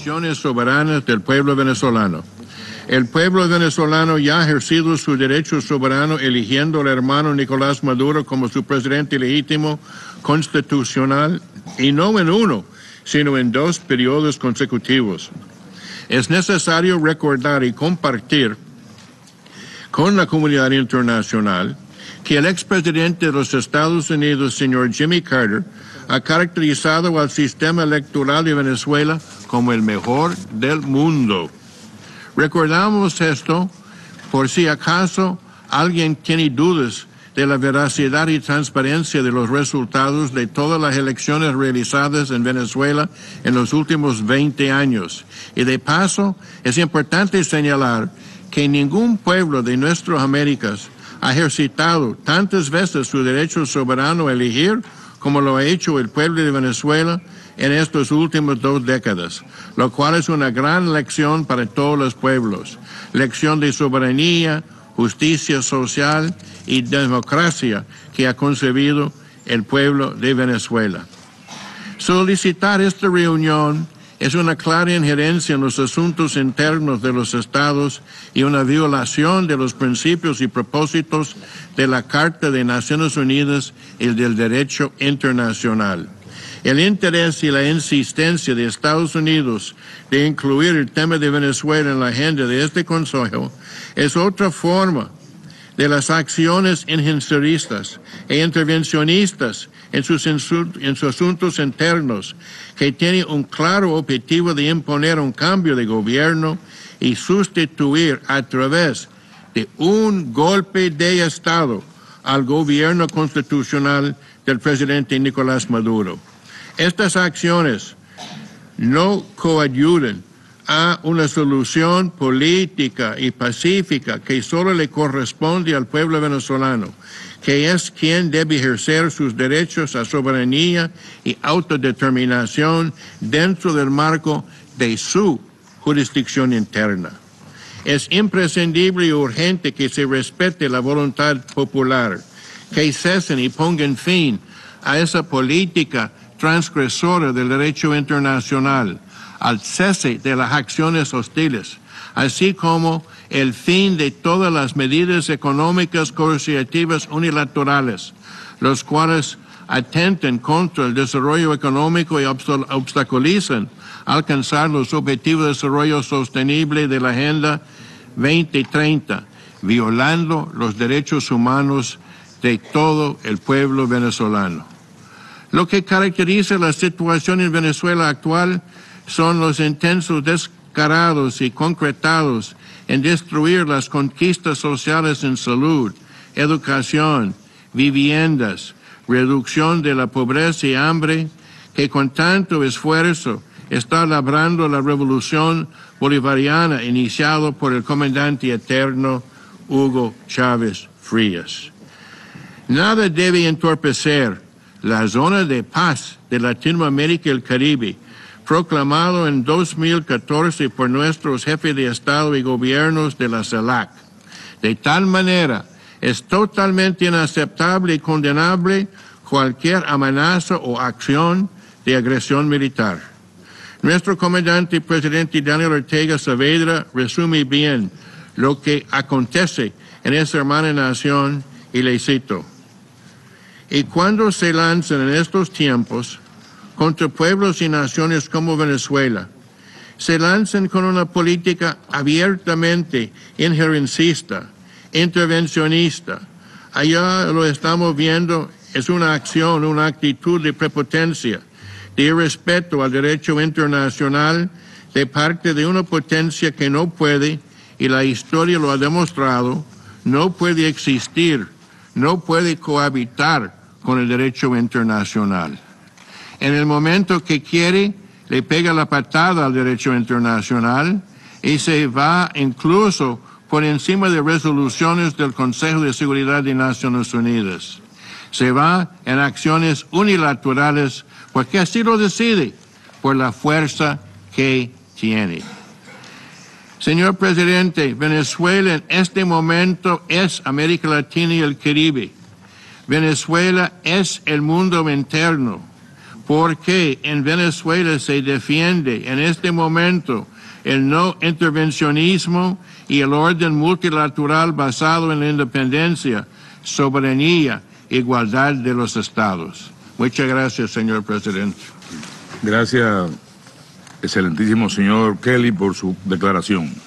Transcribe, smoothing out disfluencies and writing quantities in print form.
decisiones soberanas del pueblo venezolano. El pueblo venezolano ya ha ejercido su derecho soberano eligiendo al hermano Nicolás Maduro como su presidente legítimo constitucional, y no en uno, sino en dos periodos consecutivos. Es necesario recordar y compartir con la comunidad internacional que el expresidente de los Estados Unidos, señor Jimmy Carter, ha caracterizado al sistema electoral de Venezuela como el mejor del mundo. Recordamos esto por si acaso alguien tiene dudas de la veracidad y transparencia de los resultados de todas las elecciones realizadas en Venezuela en los últimos 20 años. Y de paso, es importante señalar que ningún pueblo de nuestras Américas ha ejercitado tantas veces su derecho soberano a elegir como lo ha hecho el pueblo de Venezuela en estas últimas 2 décadas, lo cual es una gran lección para todos los pueblos, lección de soberanía, justicia social y democracia que ha concebido el pueblo de Venezuela. Solicitar esta reunión es una clara injerencia en los asuntos internos de los estados y una violación de los principios y propósitos de la Carta de Naciones Unidas y del derecho internacional. El interés y la insistencia de Estados Unidos de incluir el tema de Venezuela en la agenda de este Consejo es otra forma de las acciones injerencistas e intervencionistas en sus asuntos internos, que tiene un claro objetivo de imponer un cambio de gobierno y sustituir a través de un golpe de Estado al gobierno constitucional del presidente Nicolás Maduro. Estas acciones no coadyuvan a una solución política y pacífica que solo le corresponde al pueblo venezolano, que es quien debe ejercer sus derechos a soberanía y autodeterminación dentro del marco de su jurisdicción interna. Es imprescindible y urgente que se respete la voluntad popular, que cesen y pongan fin a esa política transgresora del derecho internacional, al cese de las acciones hostiles, así como el fin de todas las medidas económicas coercitivas unilaterales, los cuales atentan contra el desarrollo económico y obstaculizan alcanzar los objetivos de desarrollo sostenible de la Agenda 2030, violando los derechos humanos de todo el pueblo venezolano. Lo que caracteriza la situación en Venezuela actual son los intensos descarados y concretados en destruir las conquistas sociales en salud, educación, viviendas, reducción de la pobreza y hambre, que con tanto esfuerzo está labrando la revolución bolivariana iniciada por el comandante eterno Hugo Chávez Frías. Nada debe entorpecer la zona de paz de Latinoamérica y el Caribe, proclamado en 2014 por nuestros jefes de Estado y gobiernos de la CELAC. De tal manera, es totalmente inaceptable y condenable cualquier amenaza o acción de agresión militar. Nuestro comandante y presidente Daniel Ortega Saavedra resume bien lo que acontece en esa hermana nación, y le cito: "Y cuando se lanzan en estos tiempos contra pueblos y naciones como Venezuela, se lanzan con una política abiertamente injerencista, intervencionista. Allá lo estamos viendo, es una acción, una actitud de prepotencia, de irrespeto al derecho internacional de parte de una potencia que no puede, y la historia lo ha demostrado, no puede existir, no puede cohabitar con el derecho internacional. En el momento que quiere, le pega la patada al derecho internacional y se va incluso por encima de resoluciones del Consejo de Seguridad de Naciones Unidas. Se va en acciones unilaterales porque así lo decide, por la fuerza que tiene". Señor presidente, Venezuela en este momento es América Latina y el Caribe. Venezuela es el mundo interno. porque en Venezuela se defiende en este momento el no intervencionismo y el orden multilateral basado en la independencia, soberanía, igualdad de los estados. Muchas gracias, señor presidente. Gracias, excelentísimo señor Kelly, por su declaración.